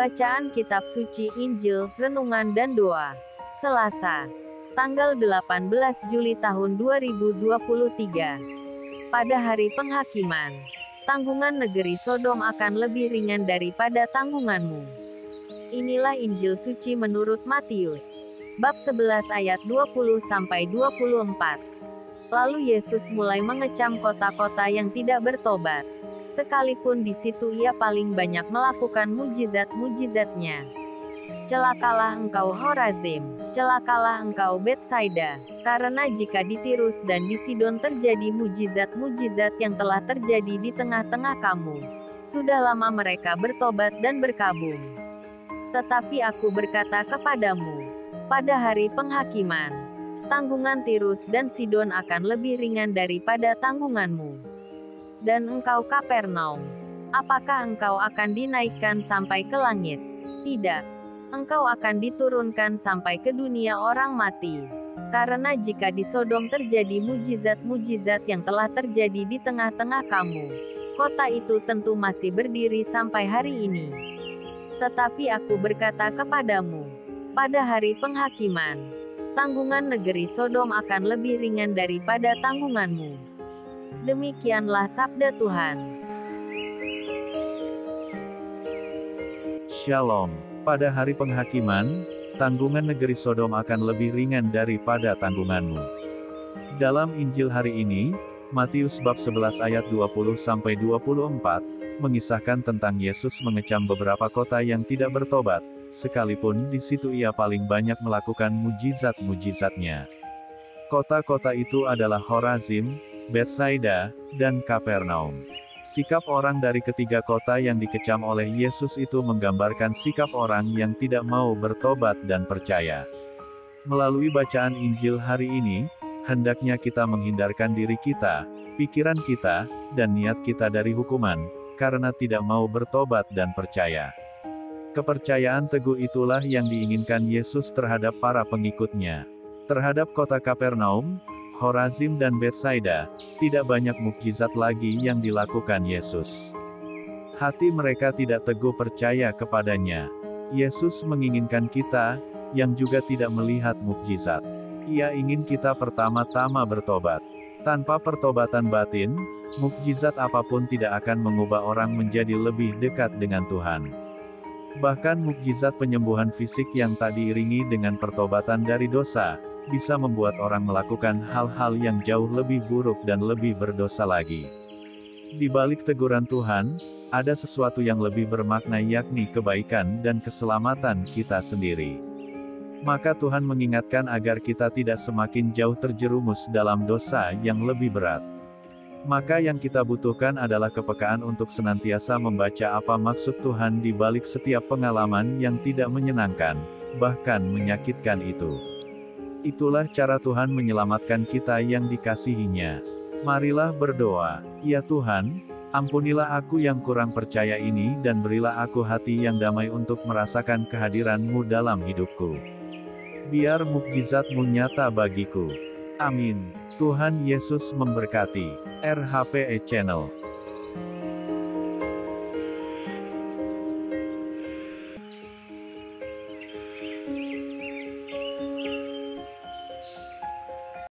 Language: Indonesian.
Bacaan Kitab Suci, Injil, Renungan dan Doa. Selasa, tanggal 18 Juli tahun 2023. Pada hari penghakiman, tanggungan negeri Sodom akan lebih ringan daripada tanggunganmu. Inilah Injil Suci menurut Matius, bab 11 ayat 20-24. Lalu Yesus mulai mengecam kota-kota yang tidak bertobat. Sekalipun di situ ia paling banyak melakukan mujizat-mujizatnya. Celakalah engkau Khorazim, celakalah engkau Bethsaida, karena jika di Tirus dan di Sidon terjadi mujizat-mujizat yang telah terjadi di tengah-tengah kamu, sudah lama mereka bertobat dan berkabung. Tetapi aku berkata kepadamu, pada hari penghakiman, tanggungan Tirus dan Sidon akan lebih ringan daripada tanggunganmu. Dan engkau Kapernaum, apakah engkau akan dinaikkan sampai ke langit? Tidak, engkau akan diturunkan sampai ke dunia orang mati. Karena jika di Sodom terjadi mujizat-mujizat yang telah terjadi di tengah-tengah kamu, kota itu tentu masih berdiri sampai hari ini. Tetapi aku berkata kepadamu, pada hari penghakiman, tanggungan negeri Sodom akan lebih ringan daripada tanggunganmu. Demikianlah sabda Tuhan. Shalom. Pada hari penghakiman, tanggungan negeri Sodom akan lebih ringan daripada tanggunganmu. Dalam Injil hari ini, Matius bab 11 ayat 20-24, mengisahkan tentang Yesus mengecam beberapa kota yang tidak bertobat, sekalipun di situ ia paling banyak melakukan mujizat-mujizatnya. Kota-kota itu adalah Khorazim, Bethsaida, dan Kapernaum. Sikap orang dari ketiga kota yang dikecam oleh Yesus itu menggambarkan sikap orang yang tidak mau bertobat dan percaya. Melalui bacaan Injil hari ini, hendaknya kita menghindarkan diri kita, pikiran kita, dan niat kita dari hukuman, karena tidak mau bertobat dan percaya. Kepercayaan teguh itulah yang diinginkan Yesus terhadap para pengikutnya. Terhadap kota Kapernaum, Khorazim dan Bethsaida, tidak banyak mukjizat lagi yang dilakukan Yesus. Hati mereka tidak teguh percaya kepadanya. Yesus menginginkan kita, yang juga tidak melihat mukjizat. Ia ingin kita pertama-tama bertobat. Tanpa pertobatan batin, mukjizat apapun tidak akan mengubah orang menjadi lebih dekat dengan Tuhan. Bahkan mukjizat penyembuhan fisik yang tak diiringi dengan pertobatan dari dosa, bisa membuat orang melakukan hal-hal yang jauh lebih buruk dan lebih berdosa lagi. Di balik teguran Tuhan, ada sesuatu yang lebih bermakna yakni kebaikan dan keselamatan kita sendiri. Maka Tuhan mengingatkan agar kita tidak semakin jauh terjerumus dalam dosa yang lebih berat. Maka yang kita butuhkan adalah kepekaan untuk senantiasa membaca apa maksud Tuhan di balik setiap pengalaman yang tidak menyenangkan, bahkan menyakitkan itu. Itulah cara Tuhan menyelamatkan kita yang dikasihinya. Marilah berdoa. Ya Tuhan, ampunilah aku yang kurang percaya ini dan berilah aku hati yang damai untuk merasakan kehadiran-Mu dalam hidupku. Biar mukjizat-Mu nyata bagiku. Amin. Tuhan Yesus memberkati. RHPE Channel.